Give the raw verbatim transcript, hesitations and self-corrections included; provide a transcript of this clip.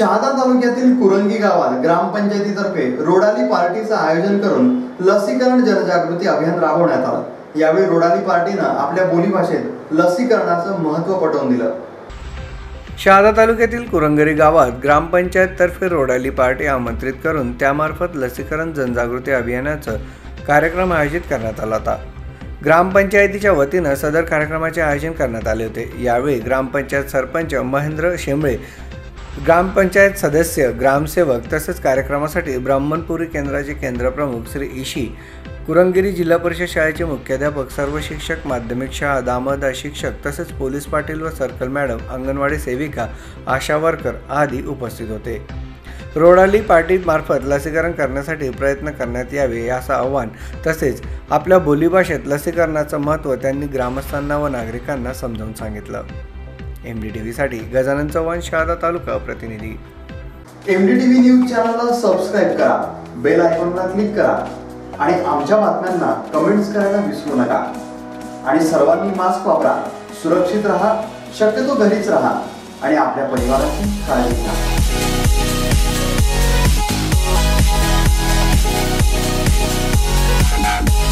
शहादा तालुक्यातील कुरंगी गावात ग्रामपंचायतीतर्फे रोडाली पार्टीचं आयोजन करून लसीकरण जनजागृती अभियान राबवण्यात आले। यावेळी रोडाली पार्टीने आपल्या बोलीभाषेत लसीकरणाचं महत्त्व पटवून दिलं। शहादा तालुक्यातील कुरंगरी गावात ग्रामपंचायततर्फे रोडाली पार्टी आमंत्रित करून त्यामार्फत लसीकरण जनजागृती अभियानाचा कार्यक्रम आयोजित करण्यात आला होता। ग्रामपंचायतीच्या वतीने सदर कार्यक्रमाचे आयोजन करण्यात आले होते। यावेळी ग्रामपंचायत सरपंच महेंद्र शेंबळे, ग्रामपंचायत सदस्य, ग्रामसेवक तसेच कार्यक्रमासाठी ब्राह्मणपुरी केंद्राचे केंद्रप्रमुख श्री ईशी, कुरंगिरी जिल्हा परिषद शाळेचे मुख्याध्यापक, सर्व शिक्षक, माध्यमिक शाळा दामदा शिक्षक तसेच पोलीस पाटील व सर्कल मॅडम, अंगणवाडी सेविका, आशा वर्कर आदी उपस्थित होते। रोडाली पार्टीमार्फत लसीकरण करण्यासाठी प्रयत्न करण्यात यावे याचा आव्हान तसेच आपल्या बोलीभाषेत लसीकरणाचं महत्त्व त्यांनी ग्रामस्थांना व नागरिकांना समजावून सांगितलं। एमडीटीव्ही साठी गजानन चव्हाण, शहादा तालुका प्रतिनिधी। एमडीटीव्ही न्यूज चॅनलला सबस्क्राइब करा, बेल आयकॉनला क्लिक करा आणि आमच्या बातम्यांना कमेंट्स करायला विसरू नका। आणि सर्वांनी मास्क वापरा, सुरक्षित रहा, शक्यतो घरीच रहा आणि आपल्या परिवाराची काळजी घ्या।